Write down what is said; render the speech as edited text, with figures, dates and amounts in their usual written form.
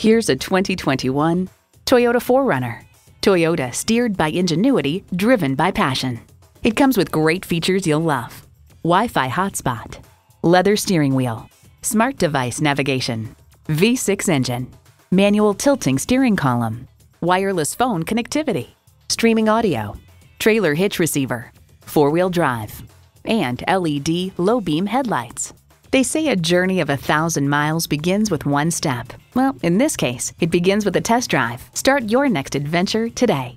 Here's a 2021 Toyota 4Runner. Toyota, steered by ingenuity, driven by passion. It comes with great features you'll love. Wi-Fi hotspot, leather steering wheel, smart device navigation, V6 engine, manual tilting steering column, wireless phone connectivity, streaming audio, trailer hitch receiver, four-wheel drive, and LED low-beam headlights. They say a journey of 1,000 miles begins with one step. Well, in this case, it begins with a test drive. Start your next adventure today.